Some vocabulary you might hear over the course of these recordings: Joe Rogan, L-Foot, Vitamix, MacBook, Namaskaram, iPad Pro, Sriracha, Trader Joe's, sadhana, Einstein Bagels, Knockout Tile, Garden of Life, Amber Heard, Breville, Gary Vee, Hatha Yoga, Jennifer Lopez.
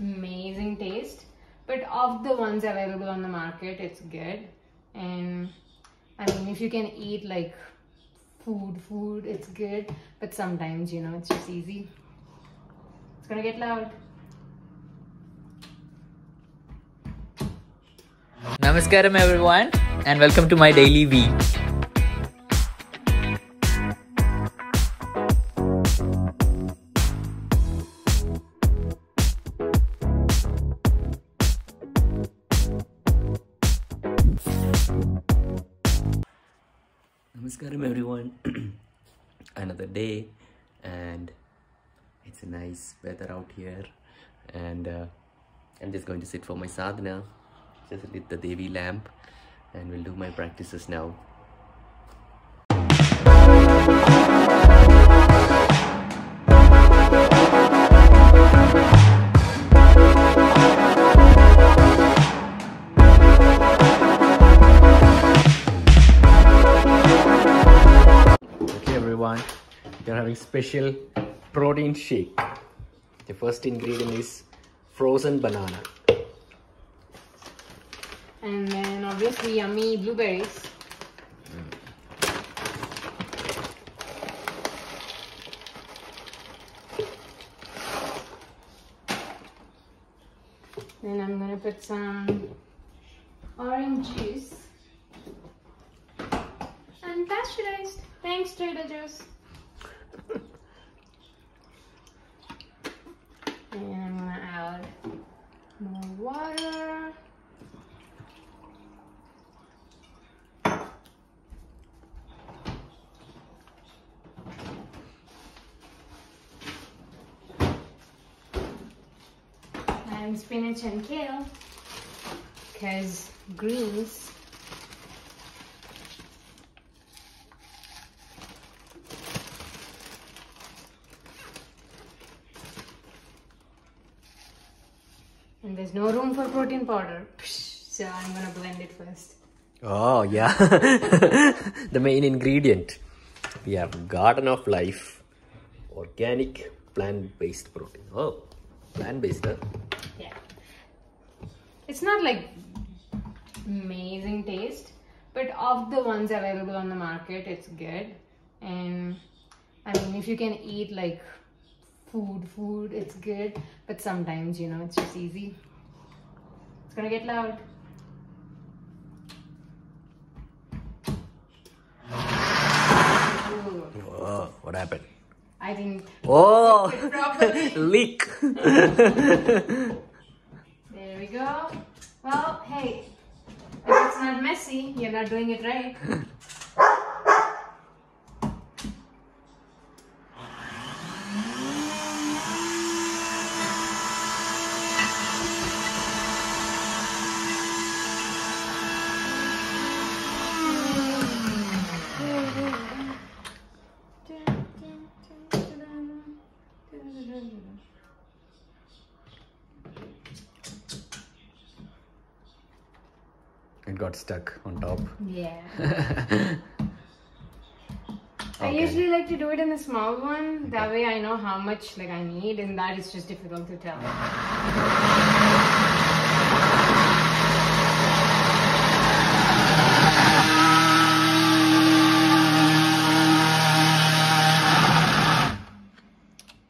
amazing taste, but of the ones available on the market, it's good. And I mean, if you can eat like food, it's good, but sometimes, you know, it's just easy. It's gonna get loud. Namaskaram everyone, and welcome to my daily V. Namaskaram everyone. Another day, and it's a nice weather out here, and I'm just going to sit for my sadhana. Just lit the Devi lamp, and we'll do my practices now. Okay everyone, we are having special protein shake. The first ingredient is frozen banana. And then obviously yummy blueberries. Then I'm gonna put some orange juice. And pasteurized. Thanks, Trader Joe's. And I'm gonna add more water. And spinach and kale, because greens. And there's no room for protein powder, so I'm gonna blend it first. Oh yeah, the main ingredient. We have Garden of Life, organic plant-based protein. Oh, plant-based, huh? Yeah, it's not like amazing taste, but of the ones available on the market, it's good. And I mean, if you can eat like food, it's good, but sometimes, you know, it's just easy. It's gonna get loud. Whoa, what happened? I didn't. Oh, leak. There we go. Well, hey, if it's not messy, you're not doing it right. It got stuck on top. Yeah. Okay. I usually like to do it in a small one. Okay. That way I know how much like I need, and that is just difficult to tell.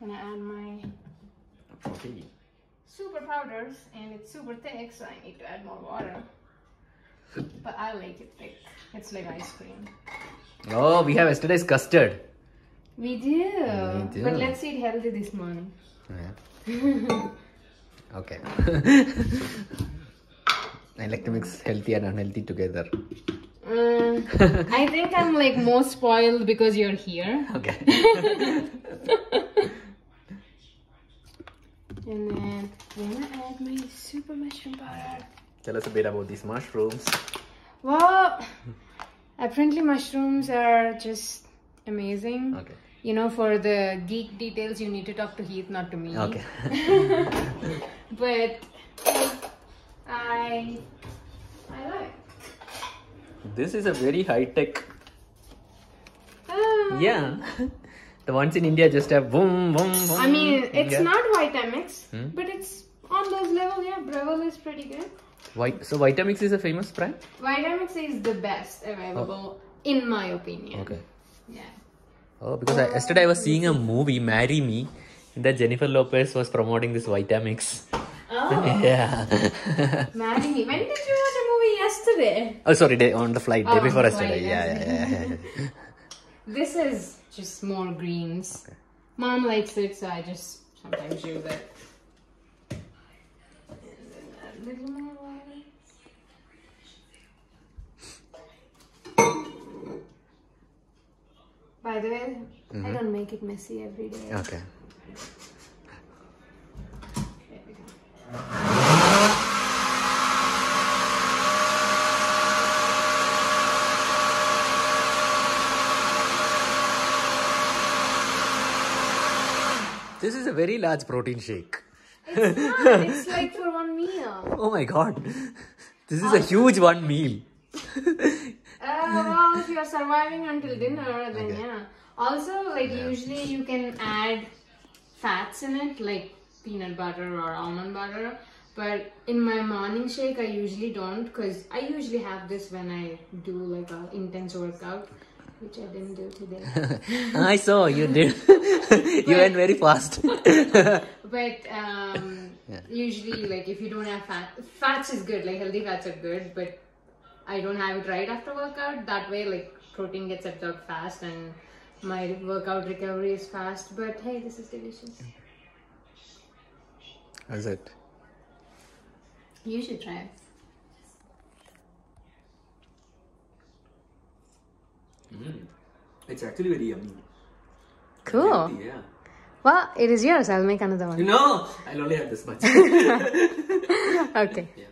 I'm gonna add my super powders, and it's super thick, so I need to add more water. But I like it thick. It's like ice cream. Oh, we have yesterday's custard. We do. But let's eat healthy this morning. Yeah. Okay. I like to mix healthy and unhealthy together. I think I'm like more spoiled because you're here. Okay. And then I'm gonna add my super mushroom powder. Tell us a bit about these mushrooms. Well, apparently mushrooms are just amazing. Okay. You know, for the geek details, you need to talk to Heath, not to me. Okay. But I like. This is a very high-tech. Yeah. The ones in India just have boom, boom, boom. I mean, it's not Vitamix, but it's On those levels, yeah, Breville is pretty good. So Vitamix is a famous brand? Vitamix is the best available, in my opinion. Okay. Yeah. Oh, because yesterday I was seeing a movie, Marry Me, in that Jennifer Lopez was promoting this Vitamix. Oh. Yeah. Marry Me. When did you watch a movie? Yesterday? Oh, sorry, day before yesterday. Yeah. This is just more greens. Okay. Mom likes it, so I just sometimes use it. And then a little more water. By the way, I don't make it messy every day. Okay. This is a very large protein shake. It's not. It's like for one meal. Oh my god. This is a huge one meal. Well, if you're surviving until dinner, then yeah. Also, like usually you can add fats in it, like peanut butter or almond butter. But in my morning shake, I usually don't, because I usually have this when I do like an intense workout, which I didn't do today. I saw you did. You went very fast. But usually, like if you don't have fats is good. Like healthy fats are good, but I don't have it right after workout. That way, like protein gets absorbed fast, and my workout recovery is fast. But hey, this is delicious. How's it? You should try it. It's actually very yummy. Cool. Healthy, yeah. Well, it is yours. I'll make another one. No, I'll only have this much. Okay. Yeah.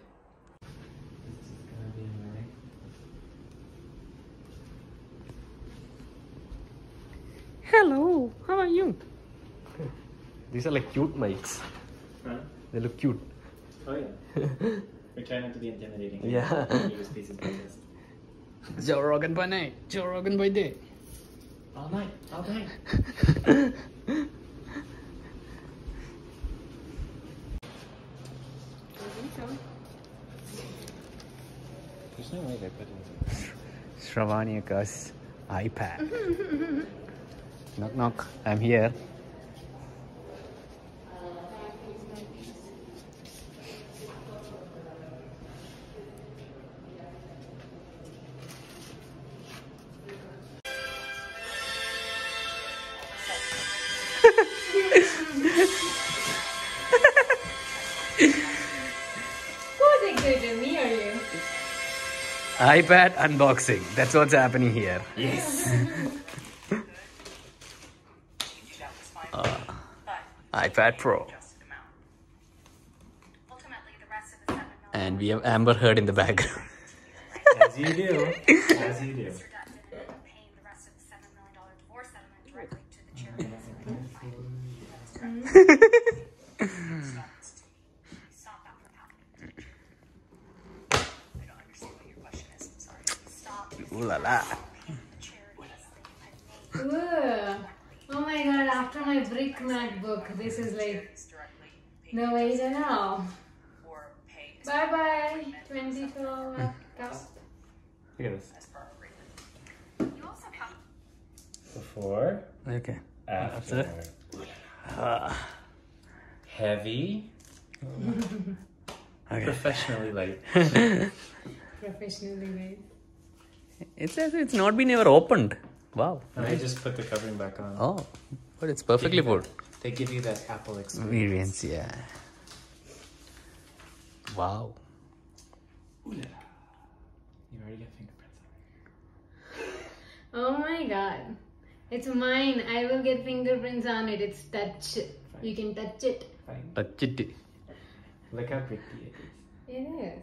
Hello. How are you? These are like cute mics. Huh? They look cute. Oh yeah. We try not to be intimidating. Yeah. Use pieces like this. Joe Rogan by night, Joe Rogan by day. All night, all night. There's no way they put it in. Shravaniaka's iPad. Knock, knock, I'm here. iPad unboxing. That's what's happening here. Yes. iPad Pro. And we have Amber Heard in the background. As you do. As you do. Ooh la la. Oh my god, after my brick MacBook, this is like, no way to know. Bye bye, 2012 laptop. Look at this. Before. Okay. After. Heavy. Okay. Professionally light. Professionally light. It says it's not been ever opened. Wow. And I just put the covering back on. Oh, but it's perfectly good. They give you that Apple experience. Yeah. Wow. Ooh la la. You already got fingerprints on it. Oh my god. It's mine. I will get fingerprints on it. It's touch. Fine. You can touch it. Fine. Touch it. Look how pretty it is. It is.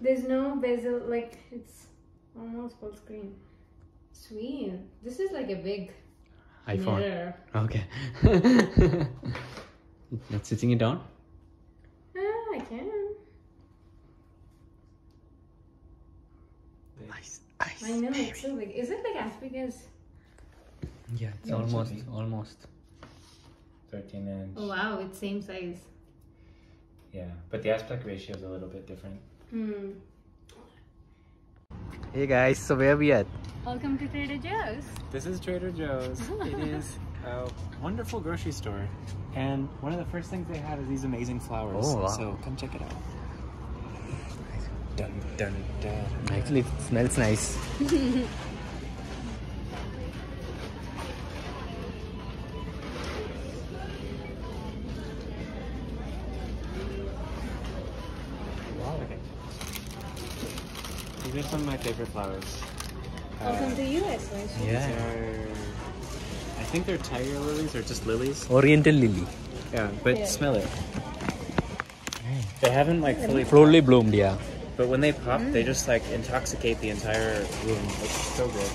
There's no bezel, like it's almost full screen. Sweet. This is like a big iPhone. Mirror. Okay. Not sitting it down? I can. Nice, nice. I know, it's so big. Is it like as big as? Yeah, it's almost 13 inch. Oh wow, it's same size. Yeah, but the aspect ratio is a little bit different. Mm. Hey guys, so where are we at? Welcome to Trader Joe's. This is Trader Joe's. It is a wonderful grocery store. And one of the first things they had is these amazing flowers. Oh, wow. So come check it out. Dun, dun, dun. Actually, it smells nice. These are some of my favorite flowers. Welcome to you, actually. Yeah. These are, I think they're tiger lilies or just lilies. Oriental lily. Yeah, but yeah. Smell it. Mm. They haven't like fully bloomed, yeah. But when they pop, they just like intoxicate the entire room. It's so good.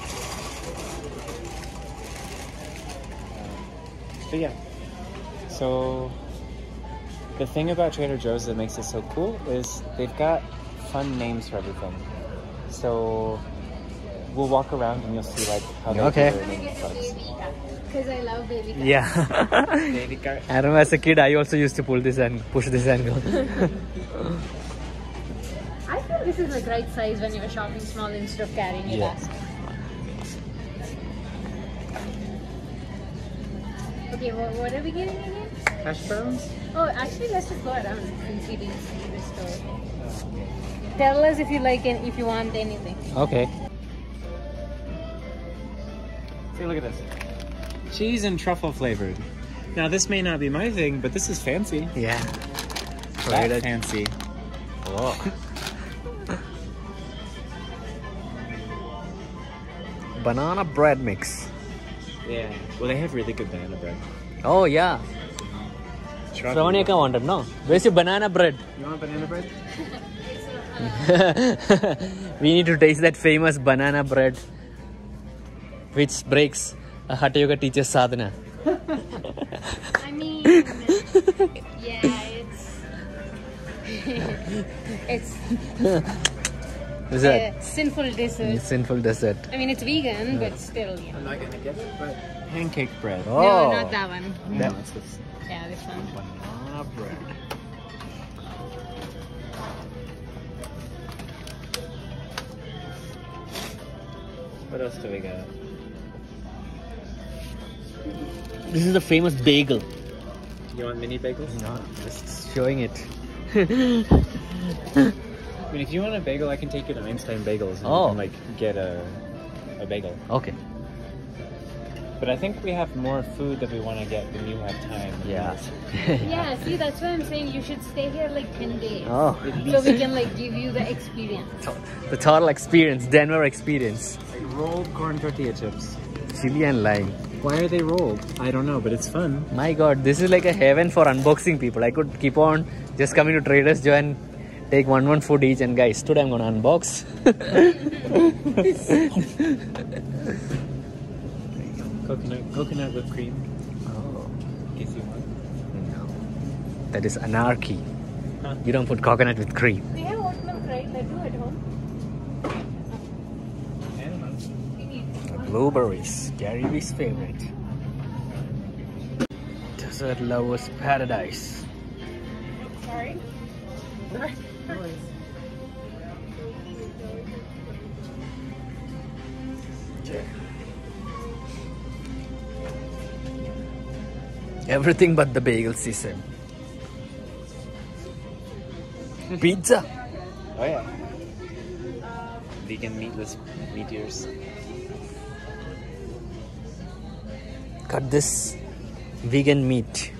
But yeah. So the thing about Trader Joe's that makes it so cool is they've got fun names for everything. So we'll walk around and you'll see like how they because I love baby cart. Yeah. Baby cart. I remember as a kid I also used to pull this and push this and go. I think this is like right size when you're shopping small instead of carrying your basket. Okay, what are we getting again? Hash browns? Oh, actually let's just go around and see the store. Tell us if you like and if you want anything. Okay. See, look at this. Cheese and truffle flavored. Now this may not be my thing, but this is fancy. Yeah. That's fancy. Oh. Banana bread mix. Yeah. Well, they have really good banana bread. Oh yeah. Shronika wanted, no? Where's your banana bread? You want banana bread? We need to taste that famous banana bread which breaks a Hatha Yoga teacher's sadhana. I mean, yeah, it's it's a sinful dessert. Sinful dessert. I mean, it's vegan, but still, yeah. I'm not gonna get it, but pancake bread. Oh. No, not that one. No, it's just this one. Banana bread. What else do we got? This is the famous bagel. You want mini bagels? No, I'm just showing it. I mean, if you want a bagel, I can take you to Einstein Bagels and you can like get a bagel. Okay. But I think we have more food that we want to get when you have time. Yeah. Yeah, see, that's why I'm saying you should stay here like 10 days. Oh. So we can like give you the experience. The total experience, Denver experience. Like rolled corn tortilla chips. Chili and lime. Why are they rolled? I don't know, but it's fun. My God, this is like a heaven for unboxing people. I could keep on just coming to Trader's Joe and take one food each. And guys, today I'm going to unbox. Coconut whipped cream. Oh. Guess you want? No. That is anarchy. Huh? You don't put coconut with cream. We have oat milk, right? They do at home. I don't know. Blueberries. Gary Vee's favorite. Dessert lovers paradise. Sorry? Okay. Everything but the bagel season. Pizza. Oh yeah. Vegan meatless meteors. Cut this vegan meat.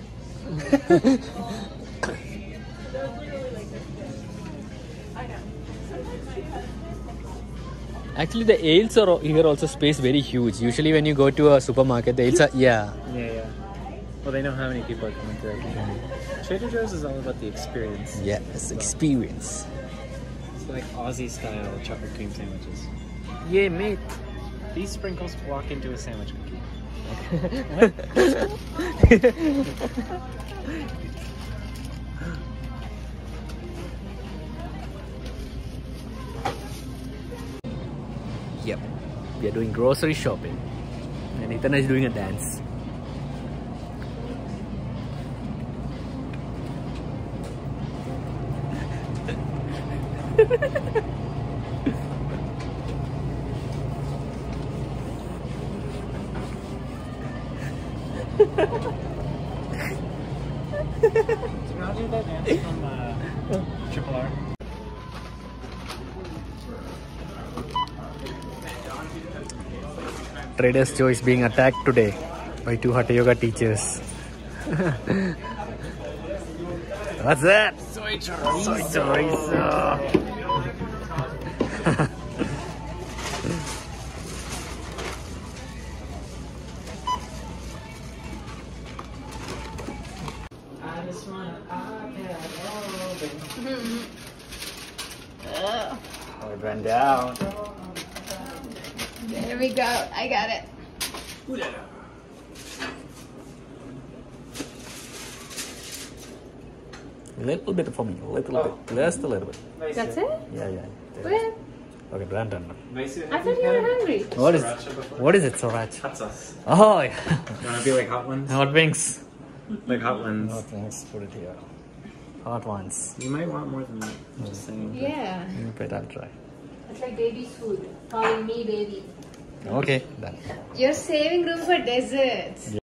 Actually, the ales are here also space very huge. Usually, when you go to a supermarket, the ales are Well, they know how many people are coming to that. Trader Joe's is all about the experience. Yeah, it's experience. It's like Aussie style chocolate cream sandwiches. Yeah, mate. These sprinkles walk into a sandwich cookie. Yep, we are doing grocery shopping. And Ethan is doing a dance. Sriracha, that dance from Triple R. Trader Joe's is being attacked today by two hatha yoga teachers. What's that? Soy chorizo. Soy chorizo. Oh, it ran down. There we go. I got it. Ooh, yeah. Little bit for me, little bit, just a little bit. That's it? Yeah, yeah. Where? Okay, done, done. I thought you were hungry. What is it, Sriracha? Hot sauce. Oh, yeah. You want to be like hot ones? Hot wings. Like hot ones. Hot wings, put it here. Hot ones. You might want more than that, I'm just saying. Yeah. You bet I'll try. It's like baby's food, calling me baby. Okay, done. You're saving room for desserts. Yeah.